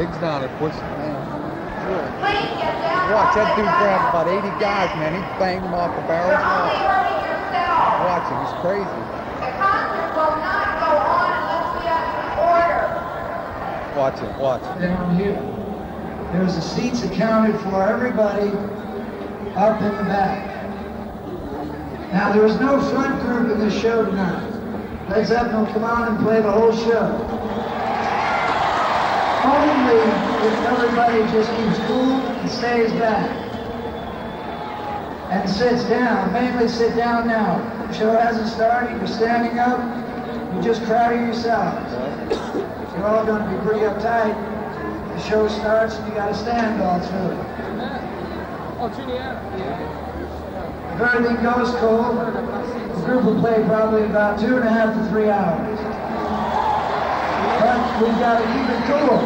digs down and puts it down. Sure. Watch, that dude grabbed about 80 guys, man. He banged them off the barrel. Watch him, he's crazy. The concert will not go on unless we have an order. Watch it, watch it. Down here, there's the seats accounted for everybody up in the back. Now, there was no front group in this show tonight. Led Zeppelin will come on and play the whole show. Only if everybody just keeps cool and stays back and sits down. Mainly sit down now. The show hasn't started. You're standing up. You're just crowding yourselves. You're all going to be pretty uptight. The show starts and you got to stand all through it. If everything goes cold, the group will play probably about 2.5 to 3 hours. But we've got to keep it cool.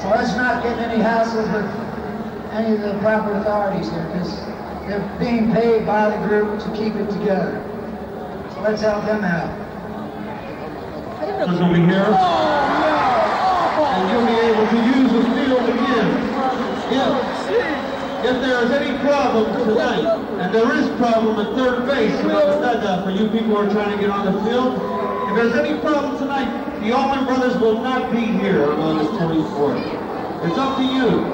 So let's not get any hassles with any of the proper authorities here, because they're being paid by the group to keep it together. So let's help them out. There's nobody here. Oh, no. And you'll be able to use the field again. If there is any problem tonight, and there is problem at third base about the dugout for you people who are trying to get on the field, if there's any problem tonight, the Allman Brothers will not be here on August 24th. It's up to you.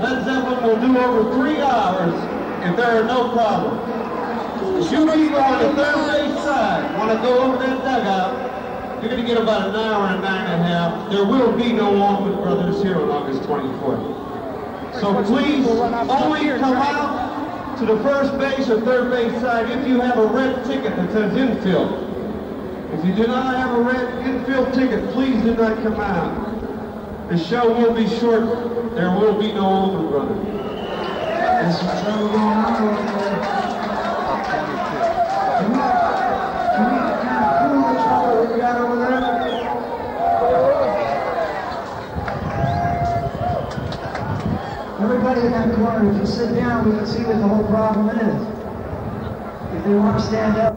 Led Zeppelin will do over 3 hours if there are no problems. If you people on the third base side want to go over that dugout, you're going to get about 1 hour and 9.5. There will be no Allman Brothers here on August 24th. So please only come out to the first base or third base side if you have a red ticket that says infield. If you do not have a red infield ticket, please do not come out. The show will be short. There will be no Allman Brothers. There's some trouble going on over there. Can we kind of cool the trouble that we got over there? Everybody in that corner, if you sit down, we can see what the whole problem is. If they want to stand up,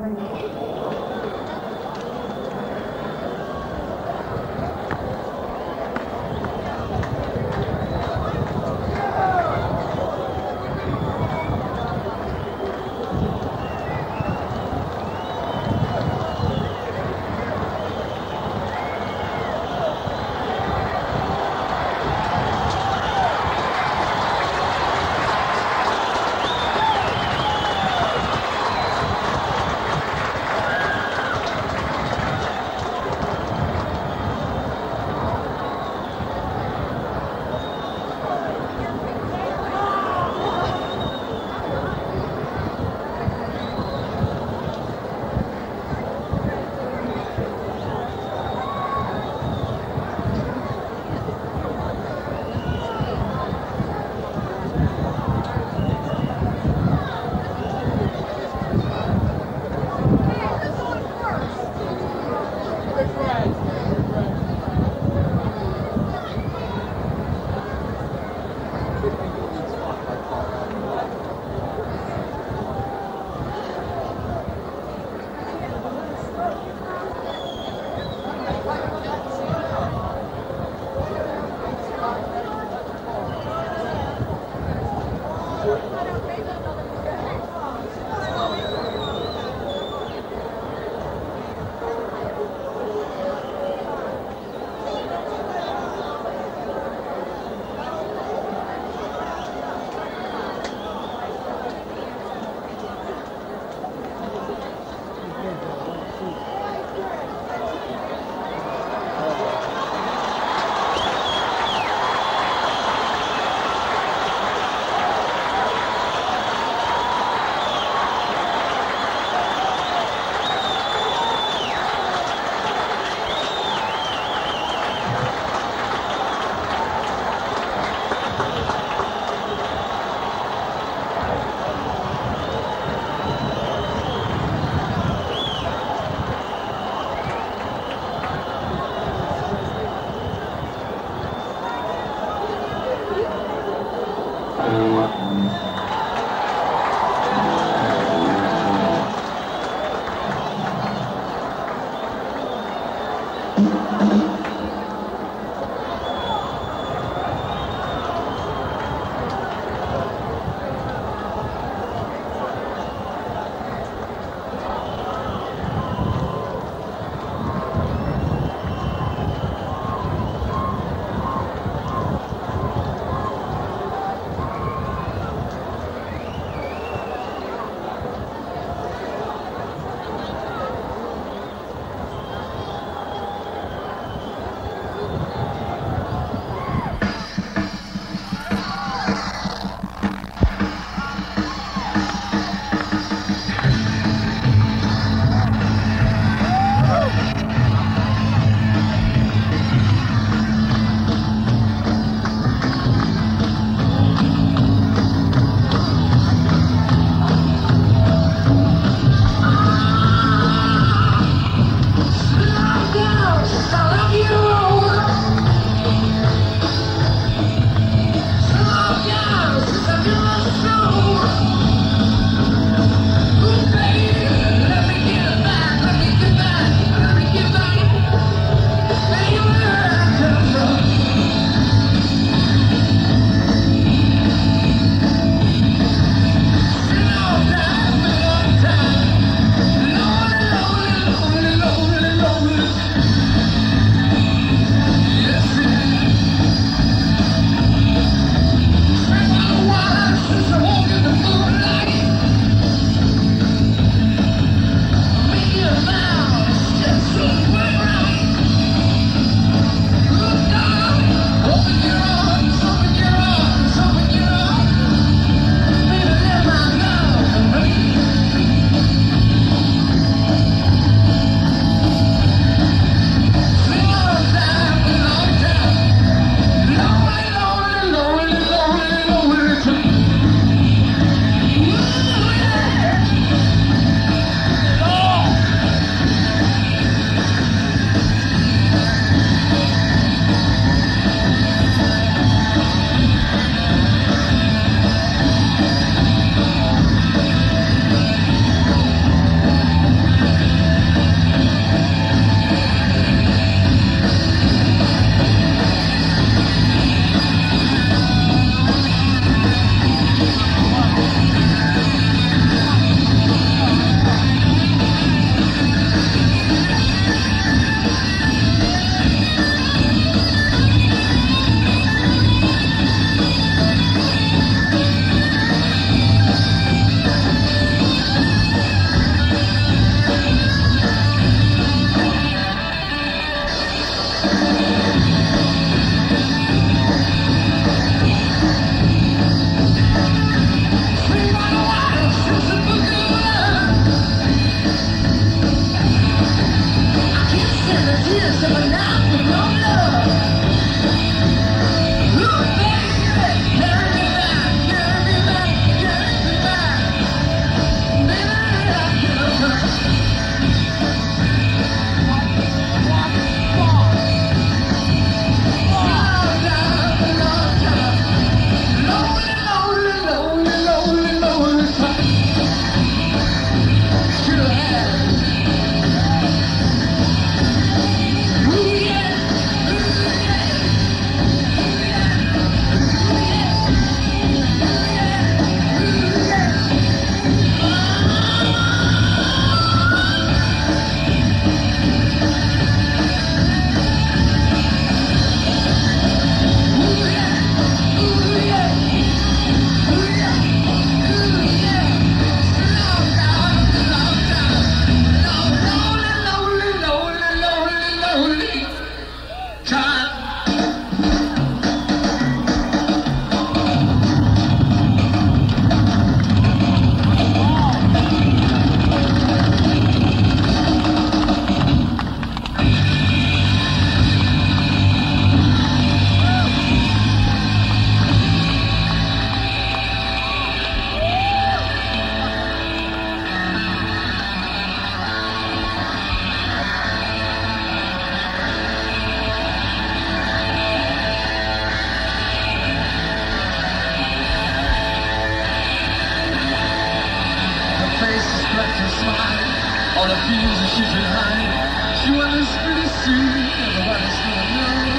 smile, all the fears that she can hide. She wonders pretty soon, everybody's gonna know.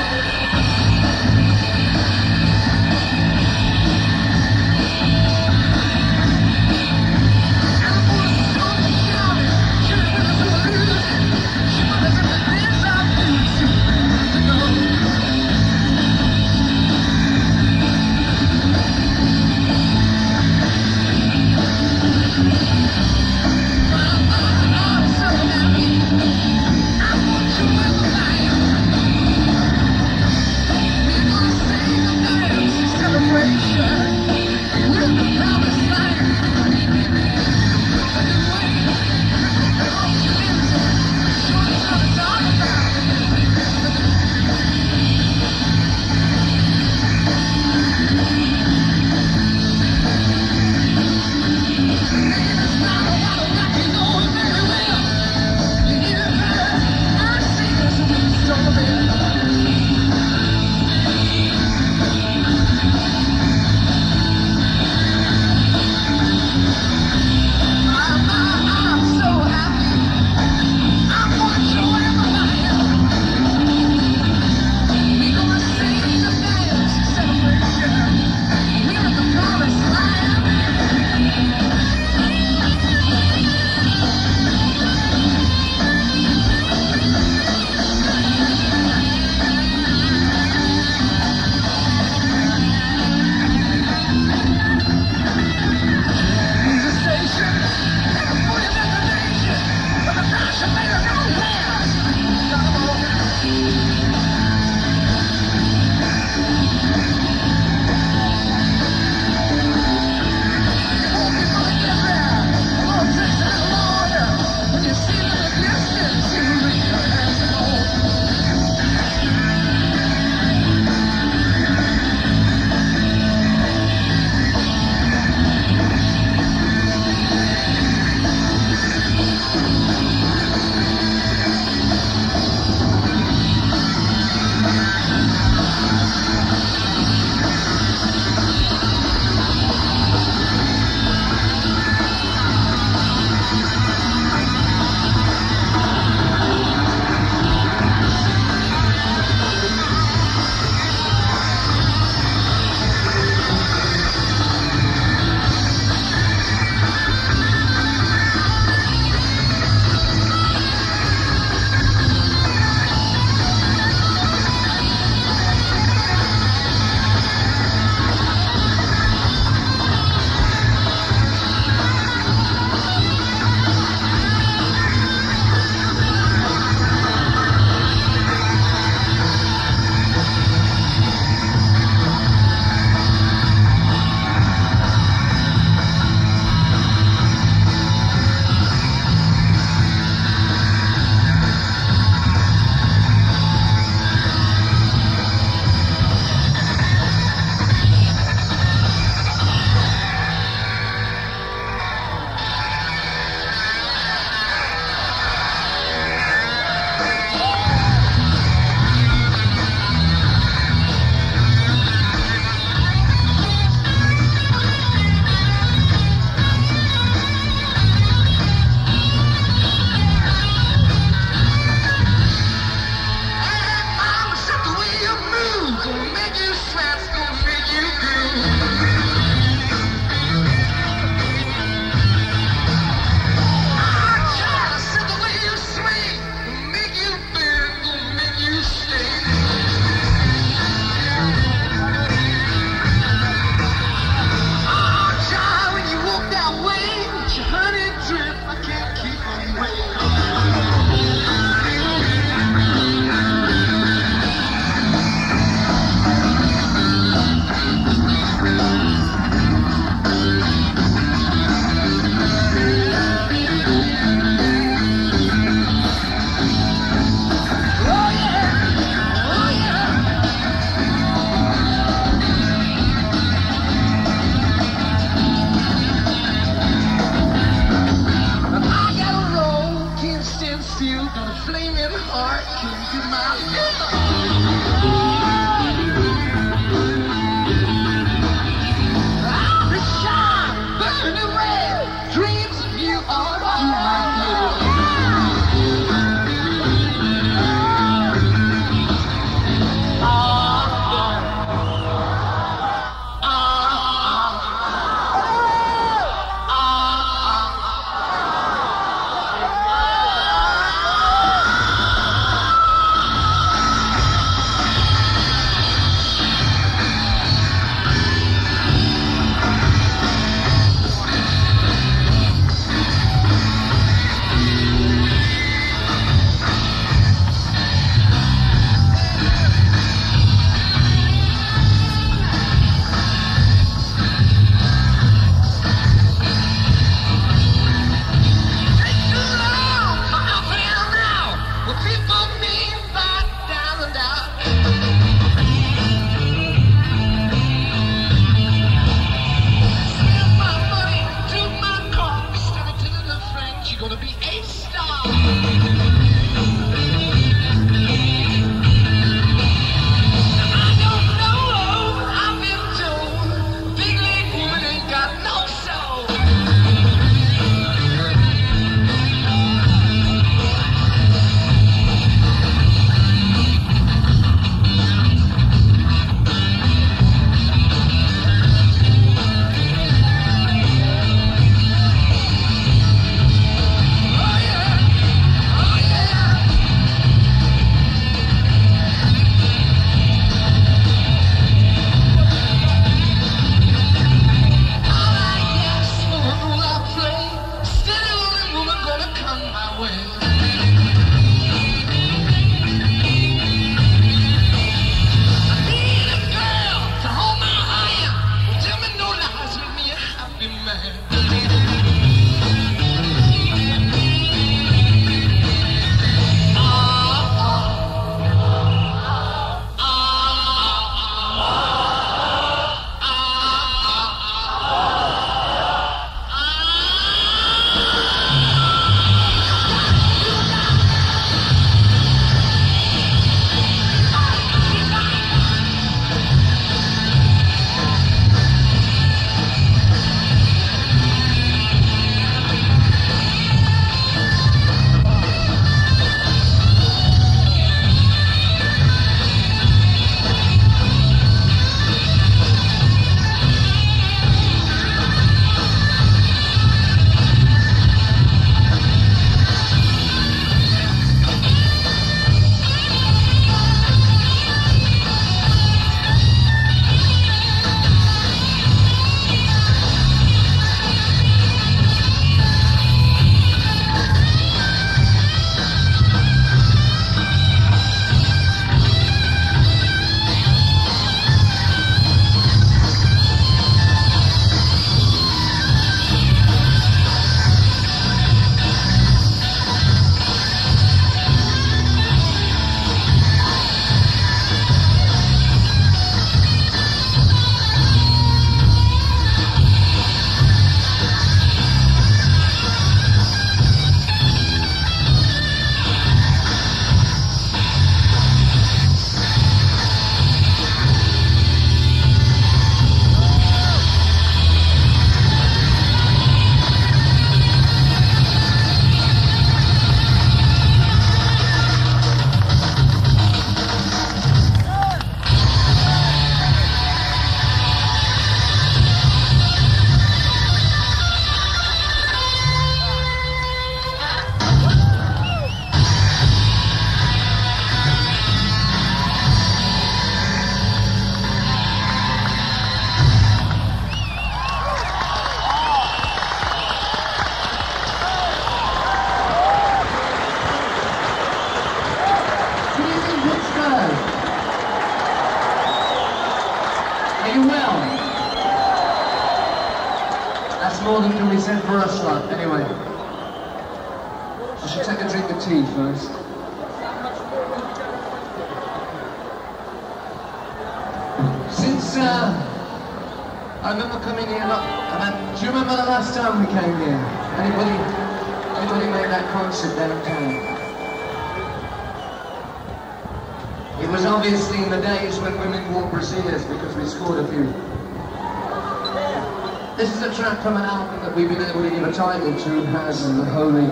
From an album that we've been able to give a title to, Has and the Holy.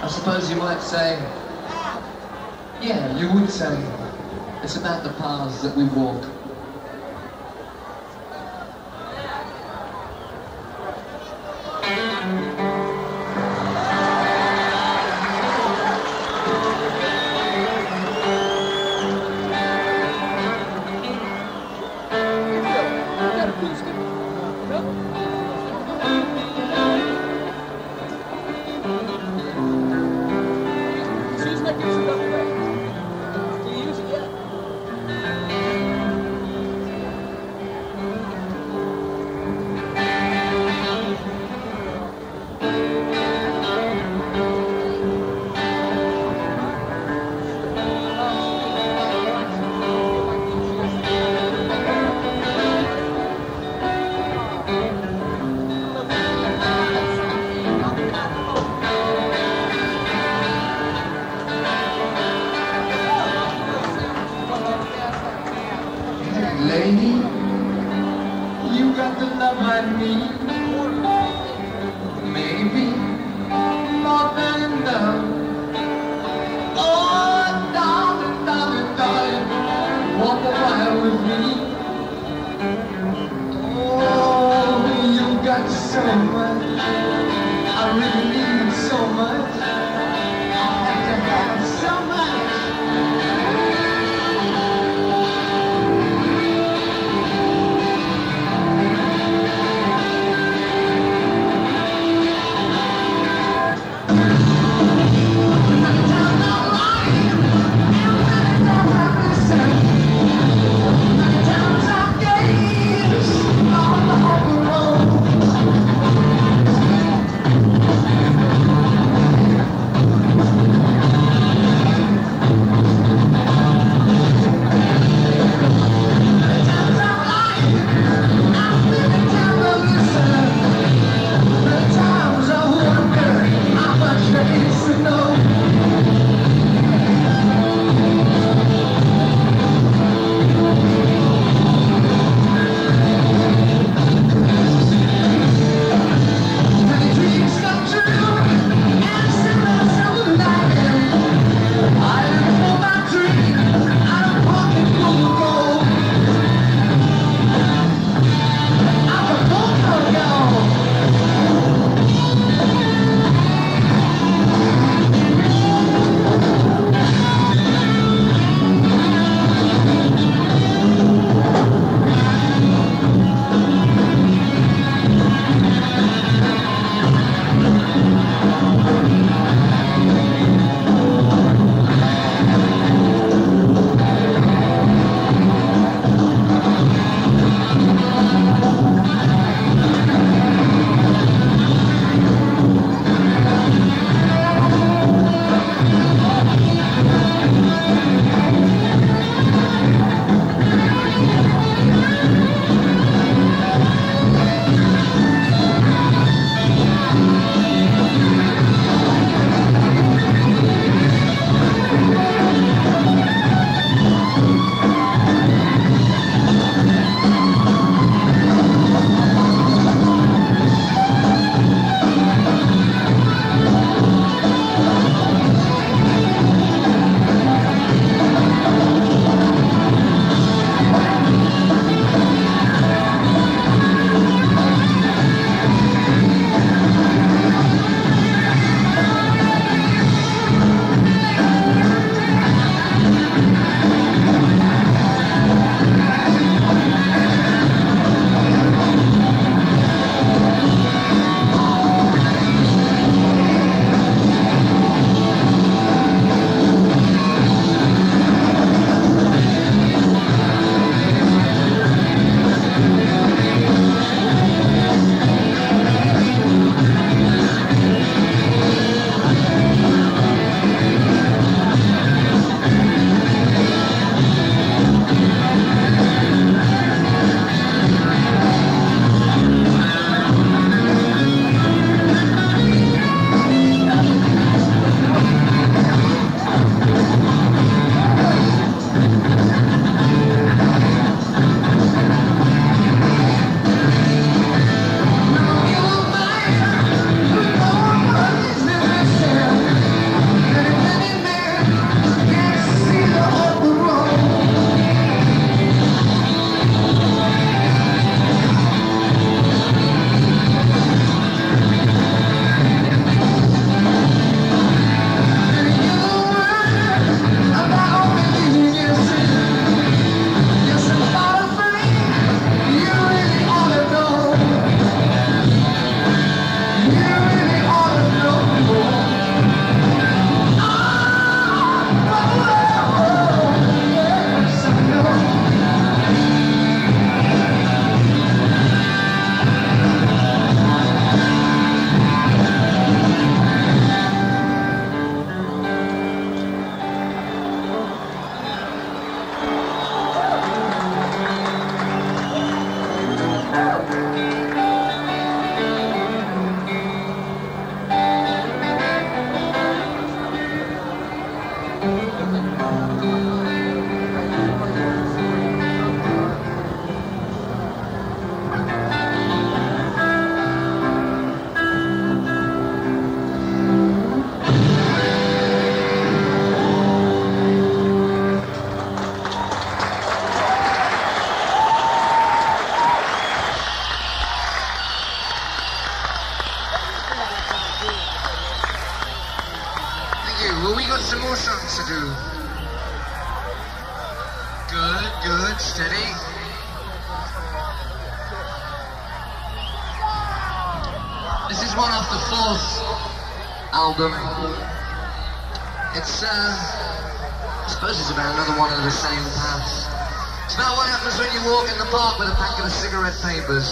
I suppose you might say, yeah, you would say, it's about the paths that we walk.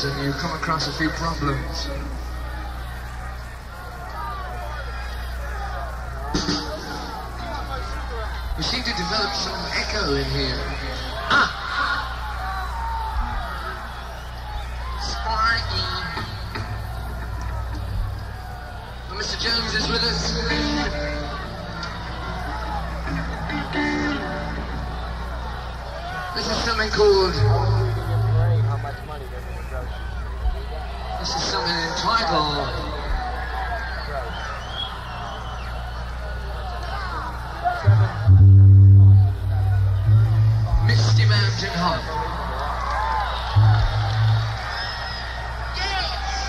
And you come across a few problems. We seem to develop some echo in here. Ah! Sparky! Mr. Jones is with us. This is something called... This is something entitled Misty Mountain Hop. Yes!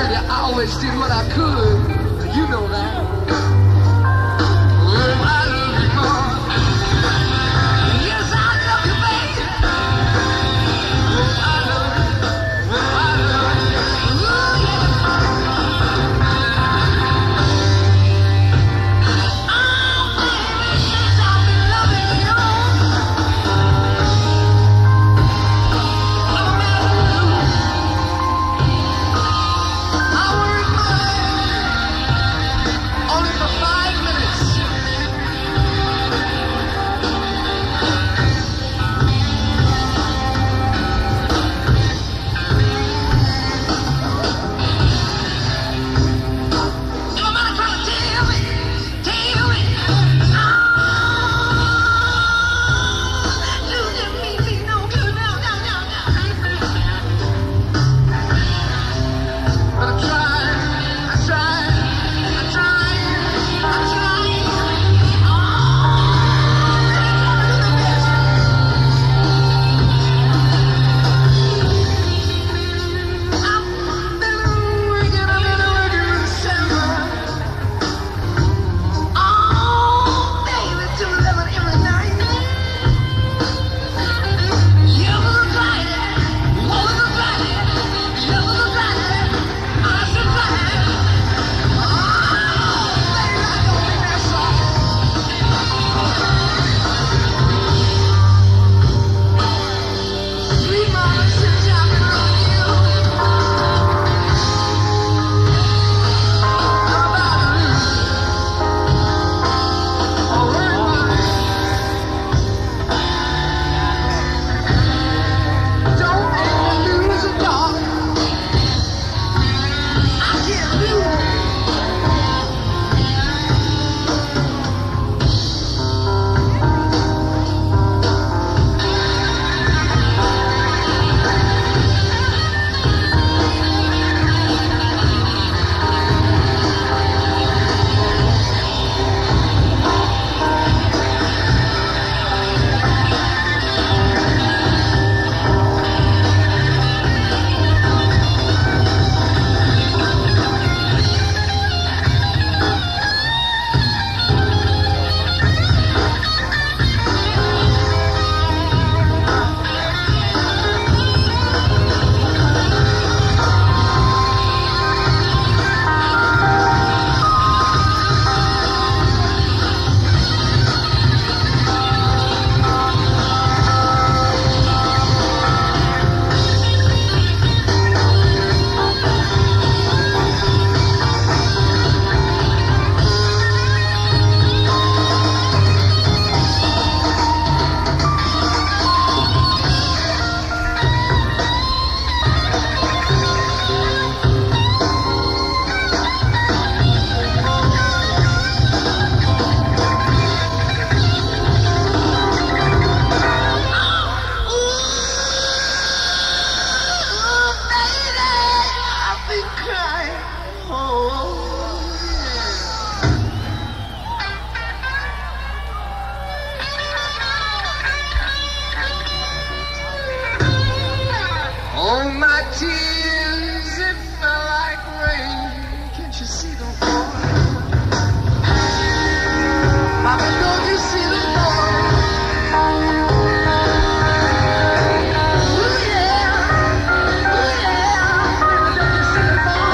tell you, I always did what I could. You know that. Well, I love you, Lord. Yes, I love you, baby. Well, I love you. Well, I love you. Ooh, yeah. Oh, baby, yes, I've been loving you. Oh, hallelujah. I work my way only for 5 minutes. Nobody trying to tell me, oh, you didn't mean me no good, no. But I tried, I tried, I tried, I tried. Oh, they try to do the best. I've been working, I've been working. Oh, baby, till 11 every night. You was blinded, you was blinded, I was blinded. Oh, baby, I don't think that's all. Sweet mama, since I've been loving you, I'm about to lose. Don't ever lose a dog. I can't lose. All my tears, it fell like rain. Can't you see them falling? Mama, don't you see them falling? Ooh, yeah. Ooh, yeah. Baby, don't you see them falling?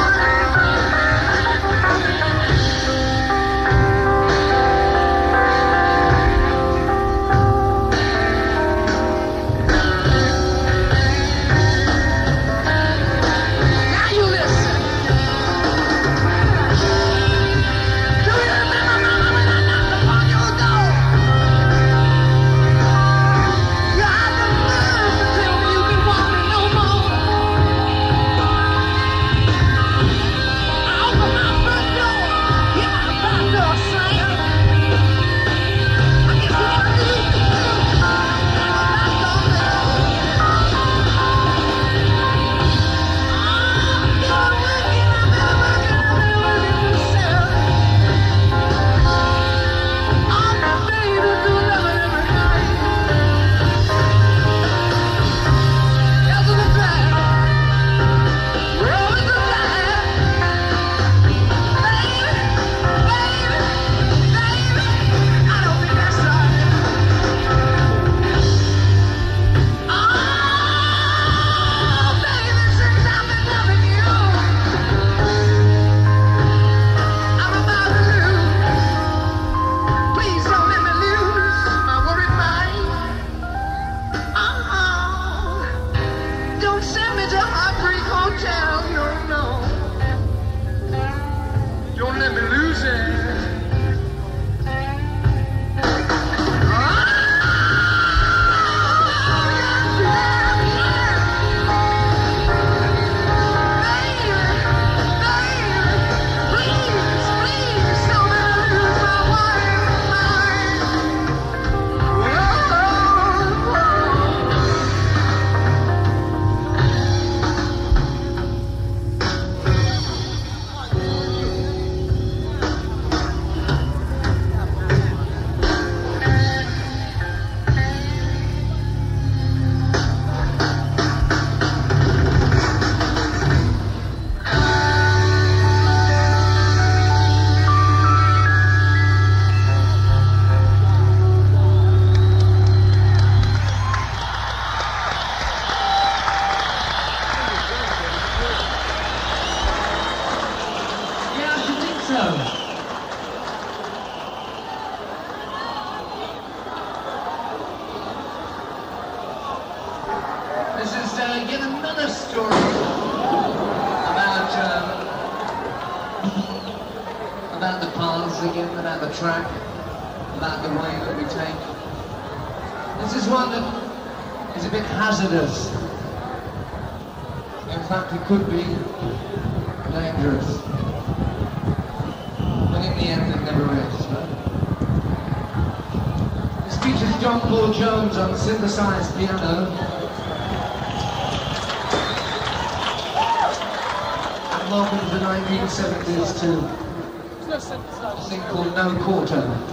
This is yet another story about the paths again, about the track, about the way that we take. This is one that is a bit hazardous. In fact, it could be dangerous. But in the end, it never is, right? This features John Paul Jones on synthesized piano. Welcome to the 1970s to a thing called No Quarter.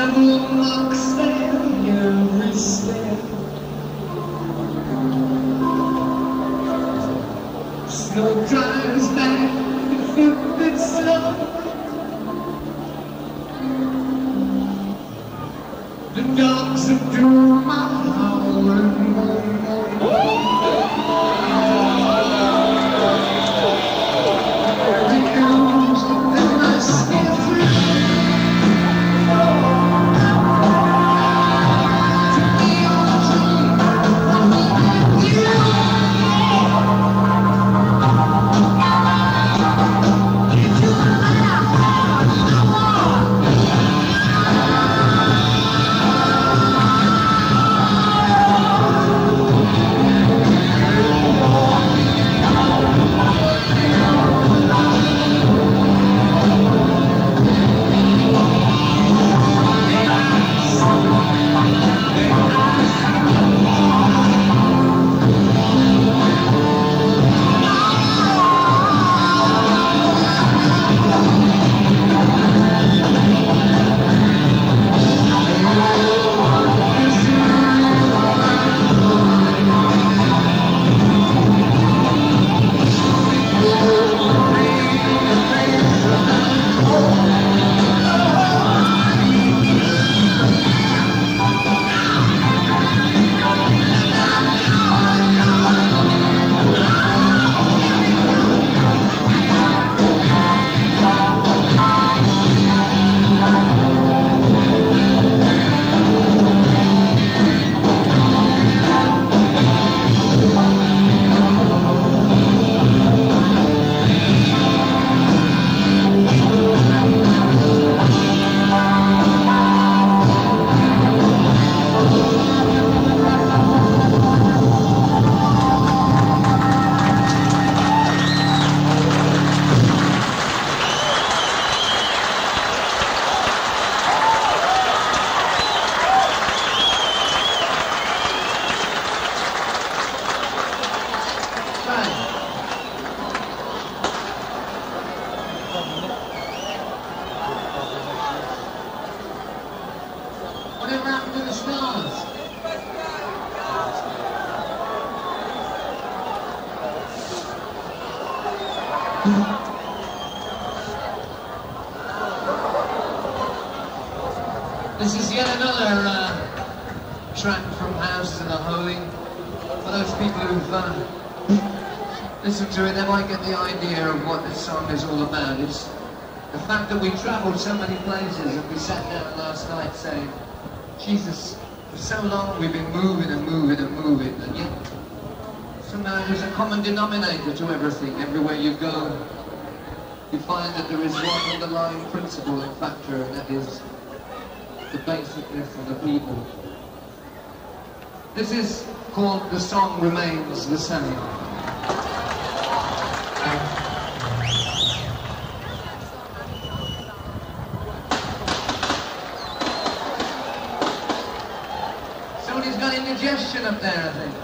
every lock's there, every step. Snow drives back the foot that's slow. The dogs of doom are howling, that we travelled so many places, and we sat down last night saying, Jesus, for so long we've been moving and moving and moving, and yet somehow there's a common denominator to everything. Everywhere you go, you find that there is one underlying principle and factor, and that is the basicness of the people. This is called The Song Remains The Same. Up there, I think.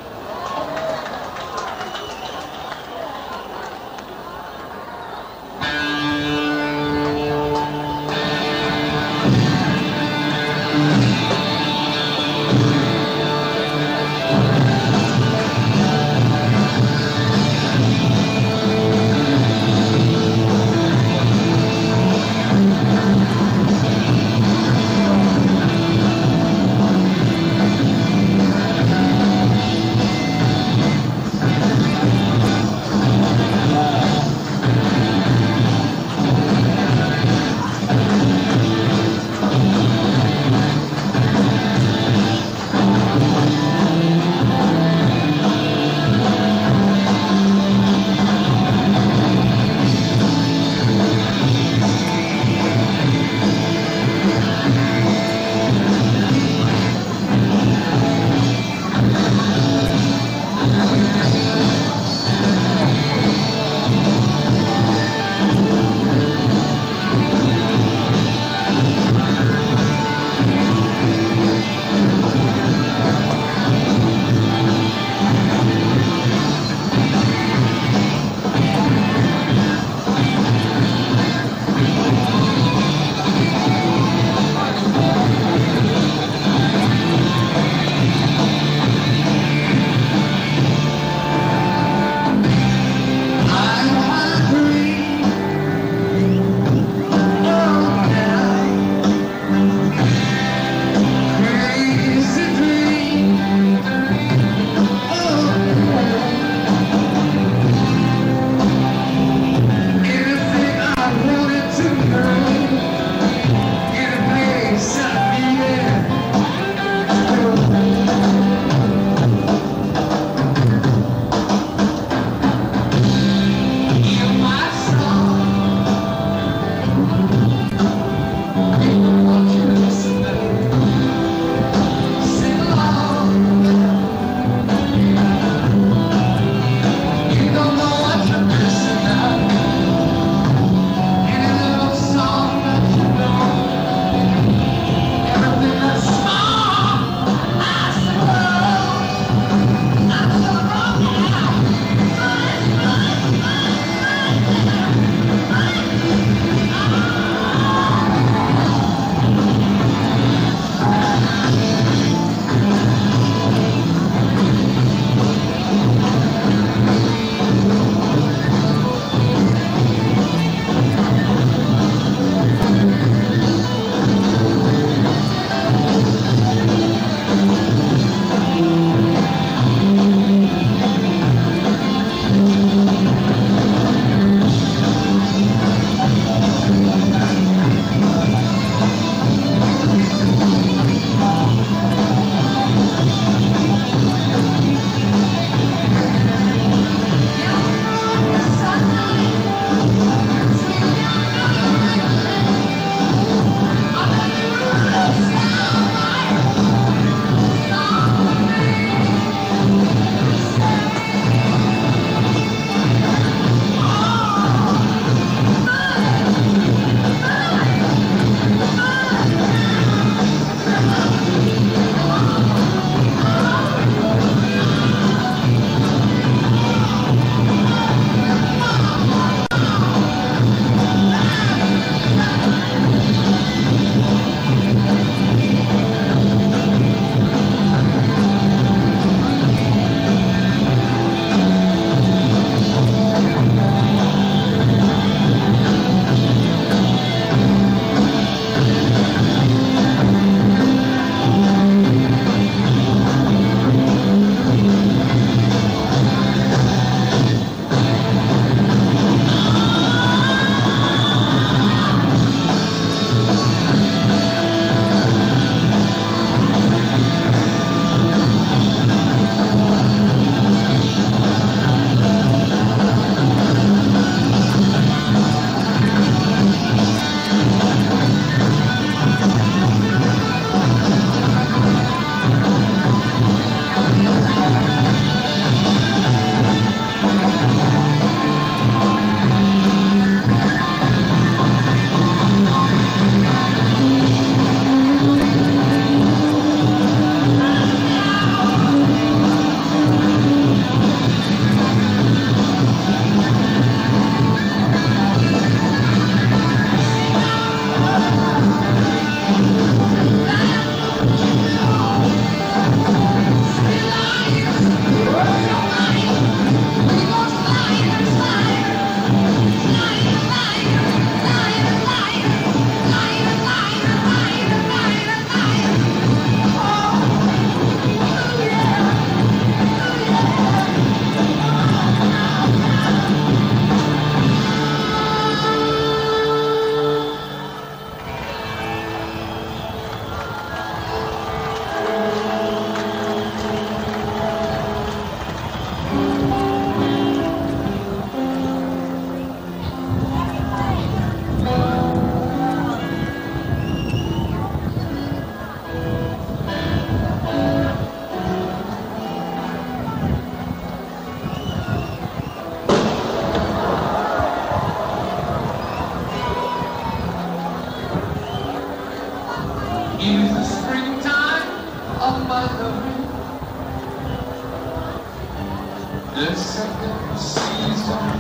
the second season.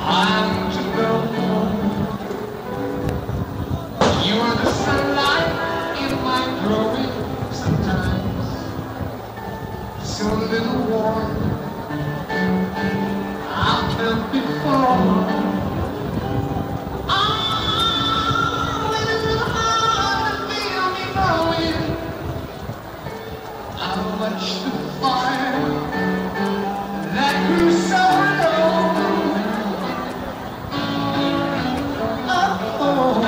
I'm to go. You are the sunlight in my growing sometimes. So a little warm. I've come before. The fire that grew so low. Oh,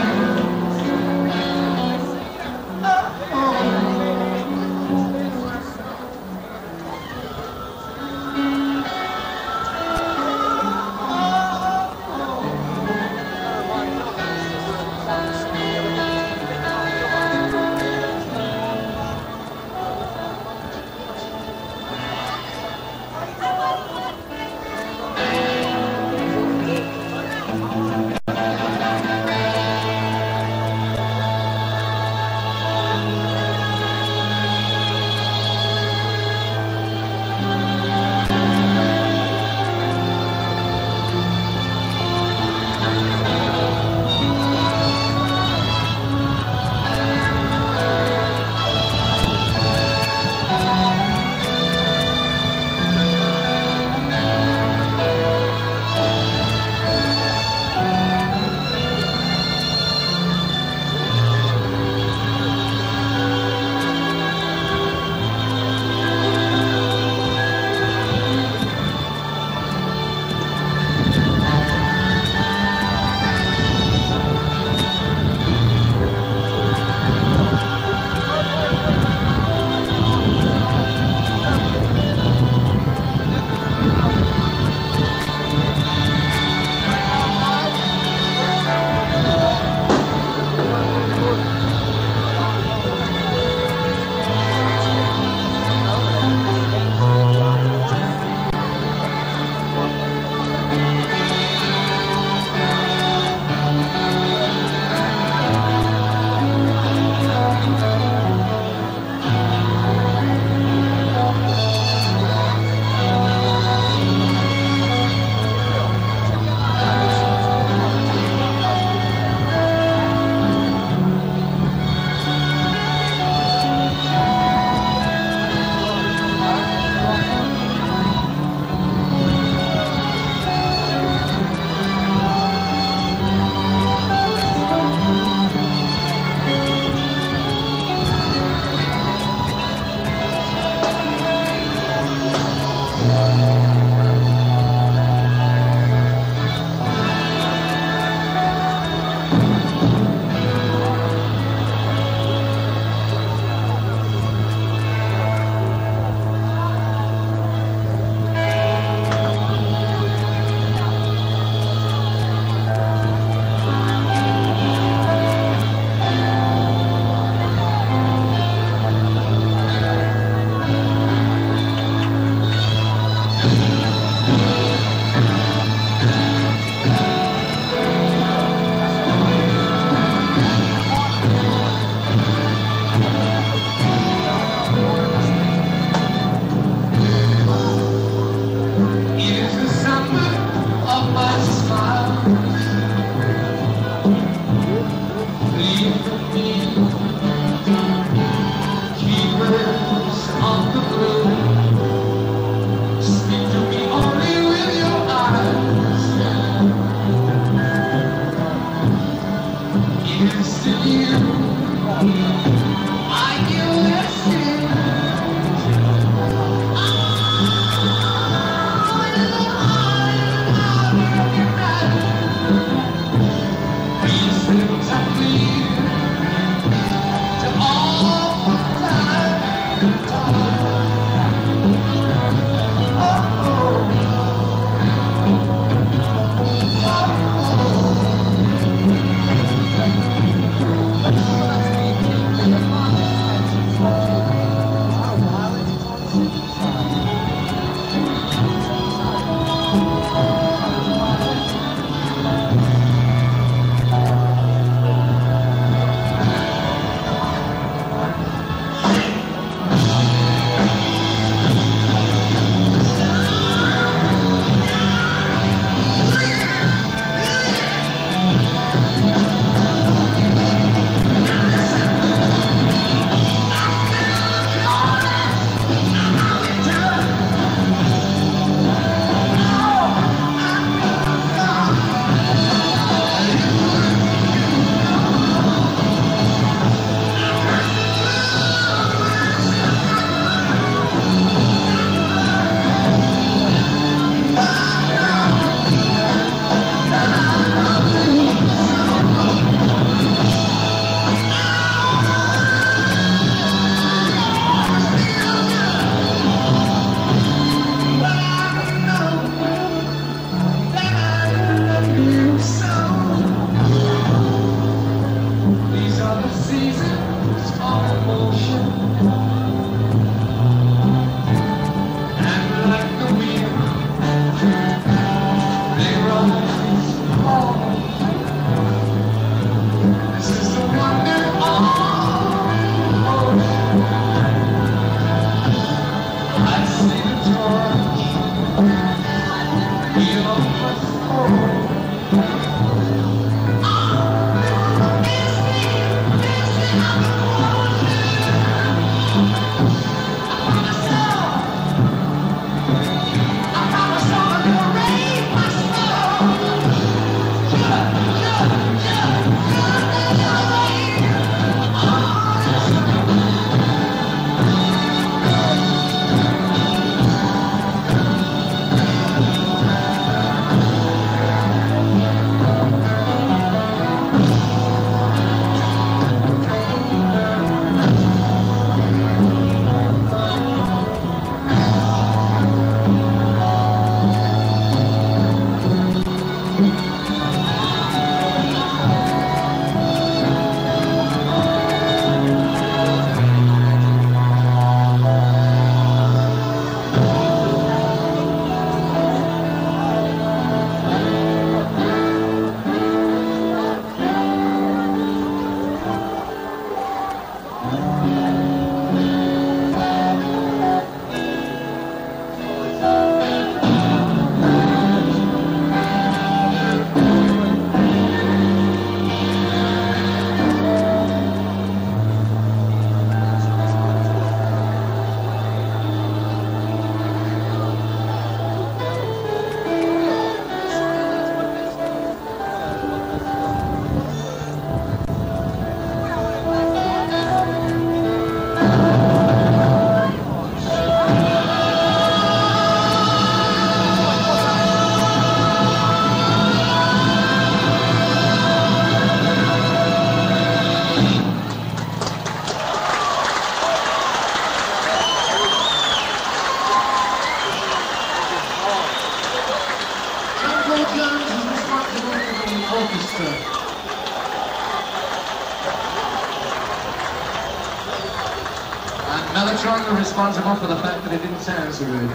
Another track was responsible for the fact that it didn't sound so good.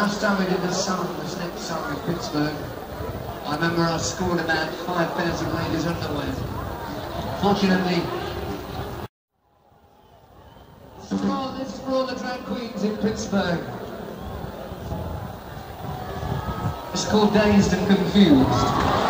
Last time we did this song, this next song in Pittsburgh, I remember I scored about 5,000 ladies' underwear. Fortunately, this is for all the drag queens in Pittsburgh. It's called Dazed and Confused.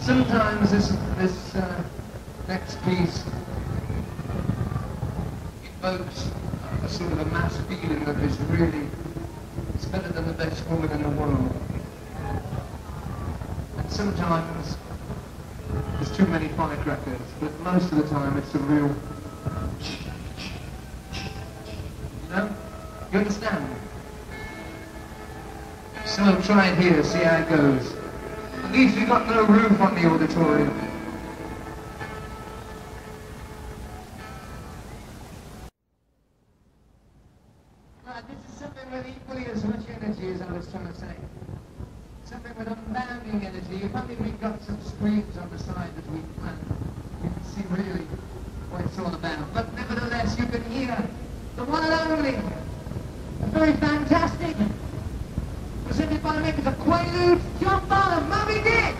Sometimes this next piece evokes a sort of a mass feeling that is really, it's better than the best woman in the world. And sometimes there's too many firecrackers, but most of the time it's a real, you know? You understand? So I'll try it here, see how it goes. At least we've got no roof on the auditorium. This is something with equally as much energy as I was trying to say. Something with unbounding energy. If only we've got some screens on the side that we planned, you can see really what it's all about. But nevertheless, you can hear the one and only, the very fantastic, presented by the makers of Quaaludes, John Paul and Moby Dick!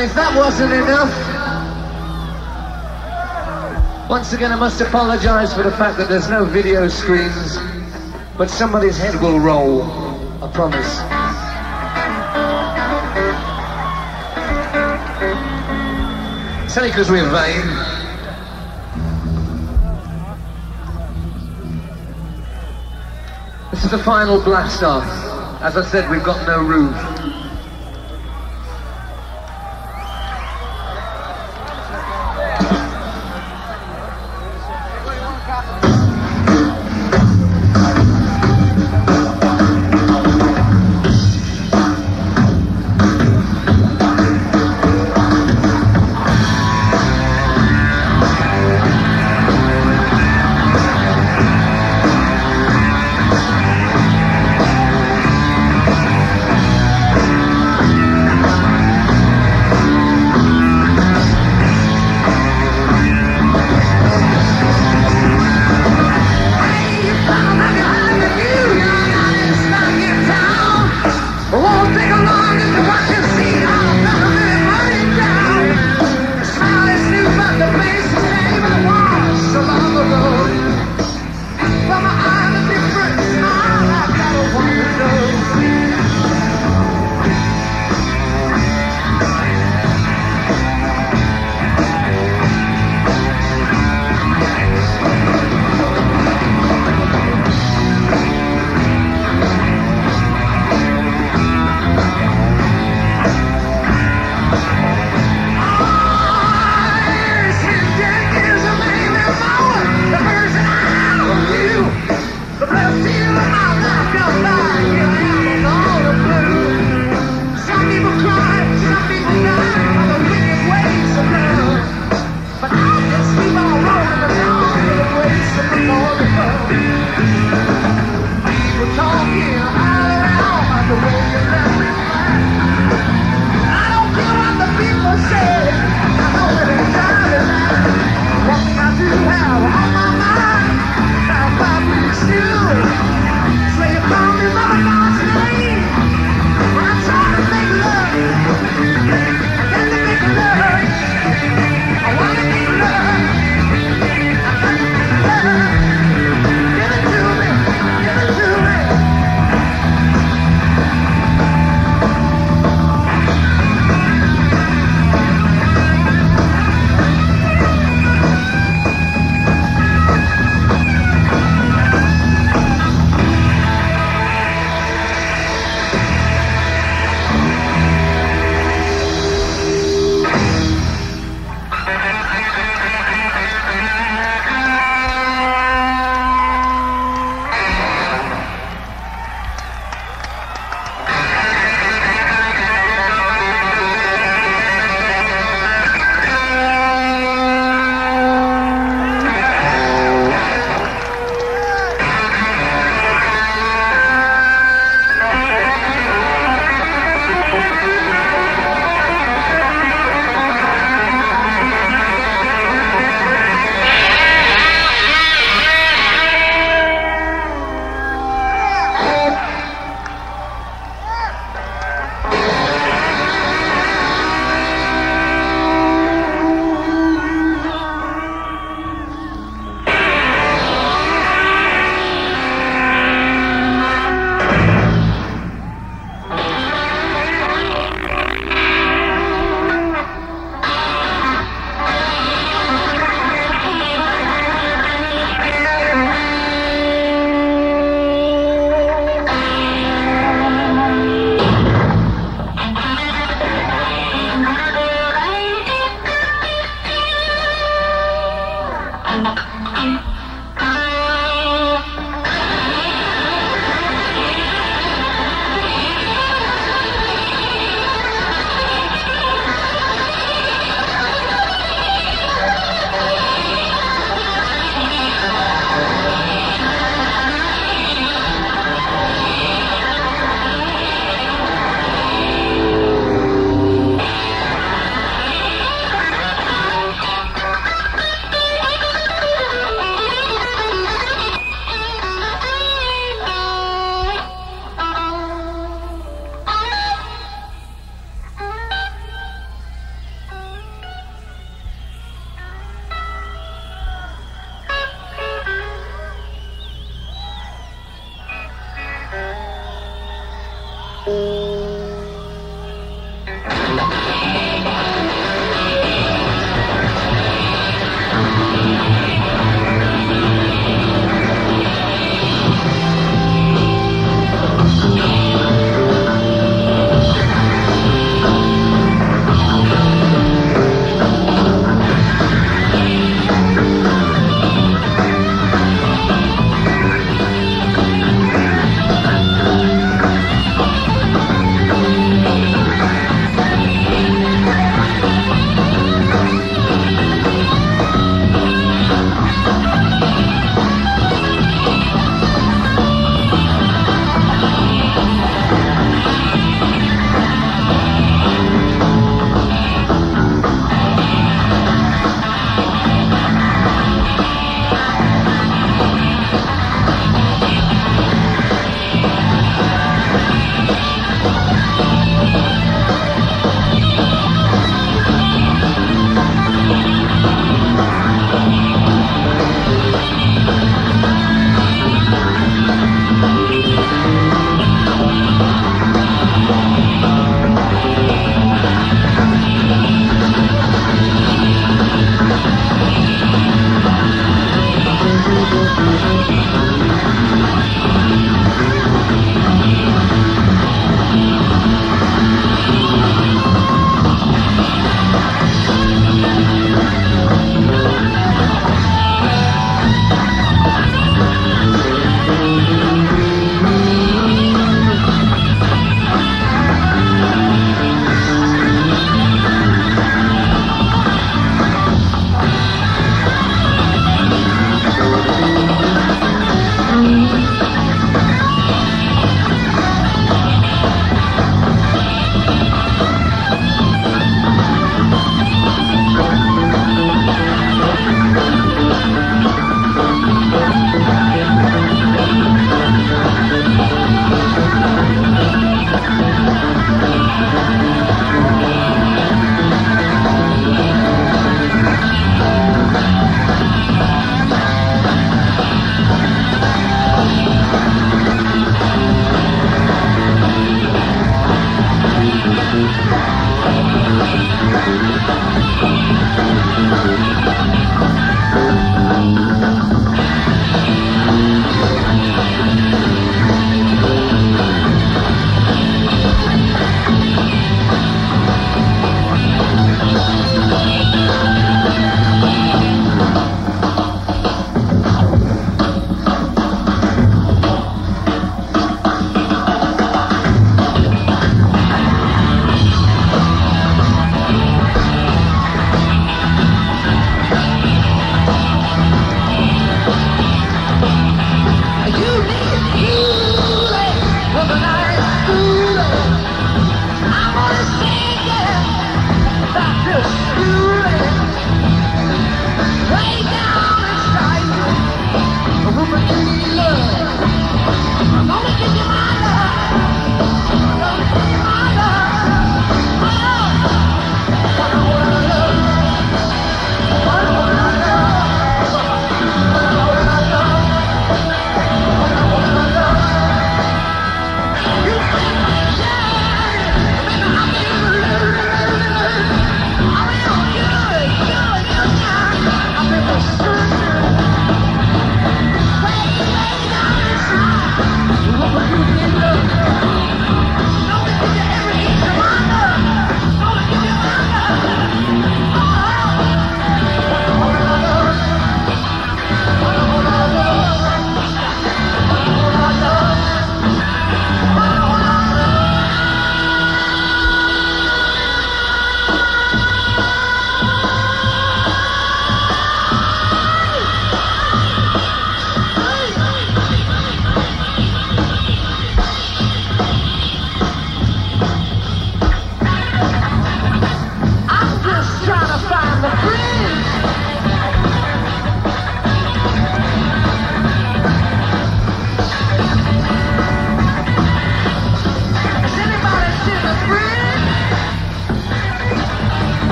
And if that wasn't enough, once again I must apologise for the fact that there's no video screens, but somebody's head will roll, I promise. It's only because we're vain. This is the final blast off. As I said, we've got no roof.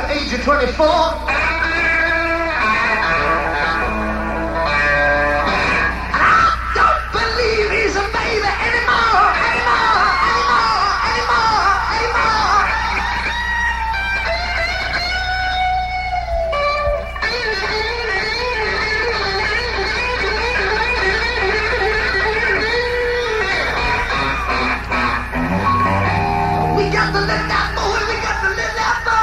the age of 24. We got to let that boy. We got to let that boy.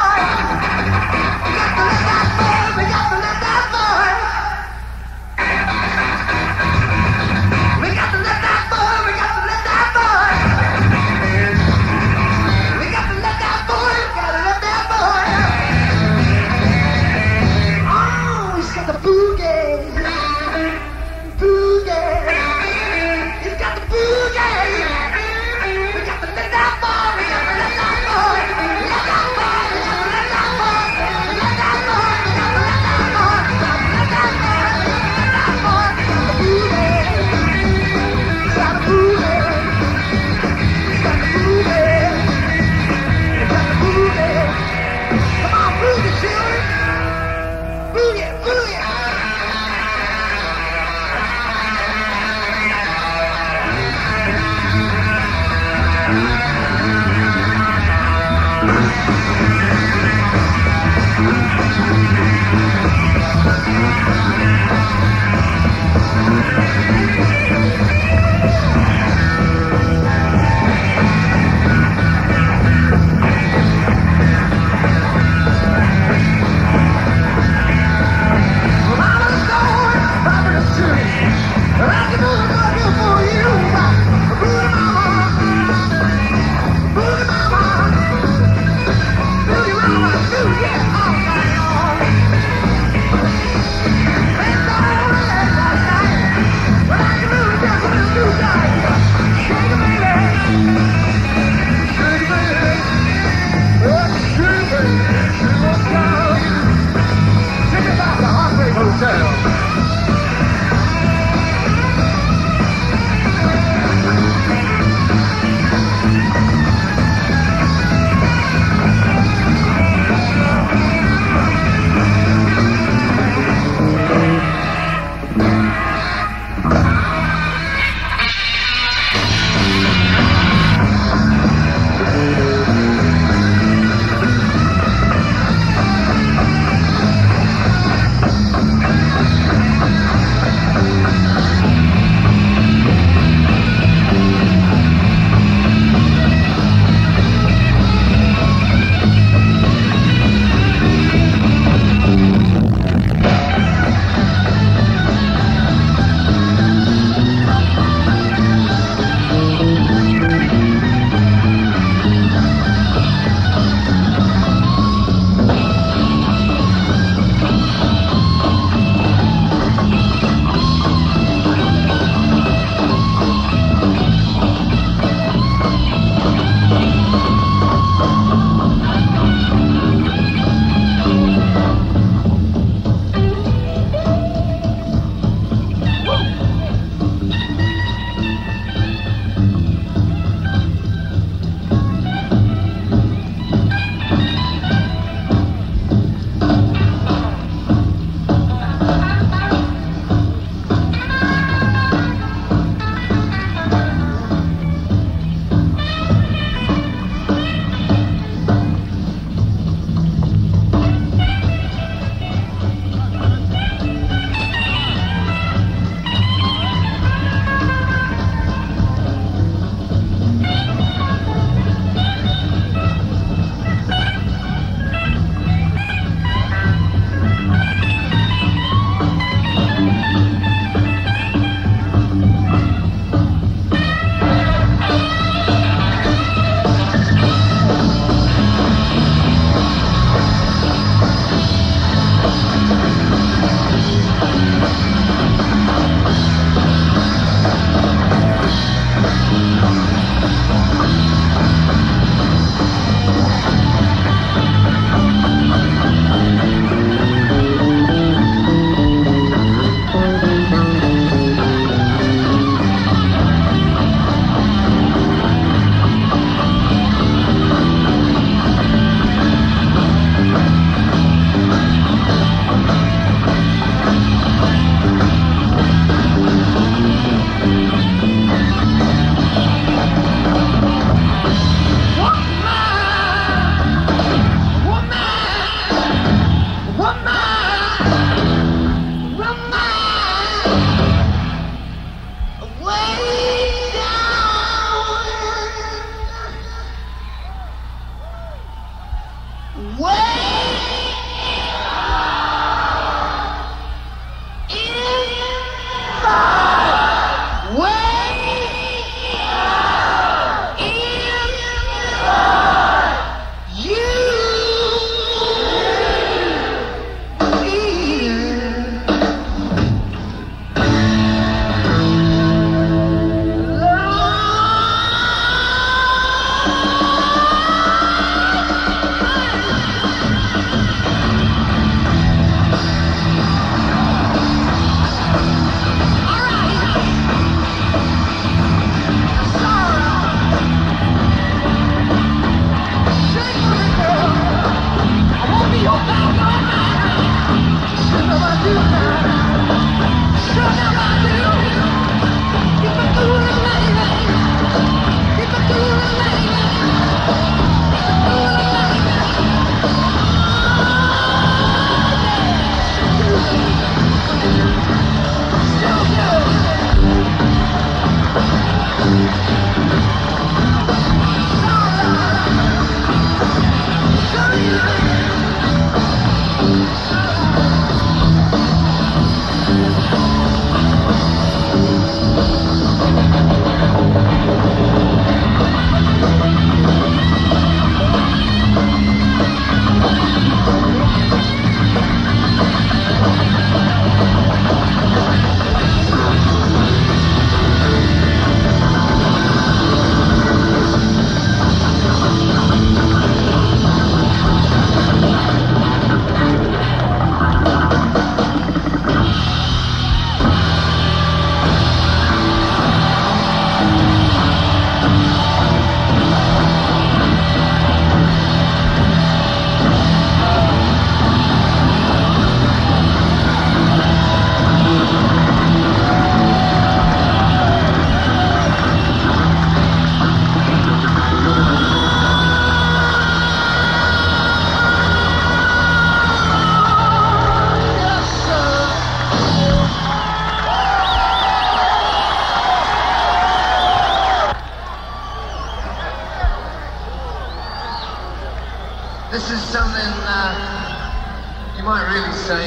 might really say,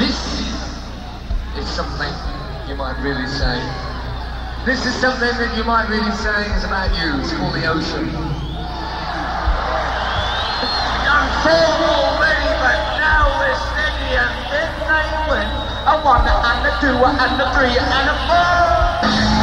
this is something you might really say. This is something that you might really say is about you. It's called The Ocean. I'm saying already, but now we're steady, and then they win. A one and a two and a three and a four.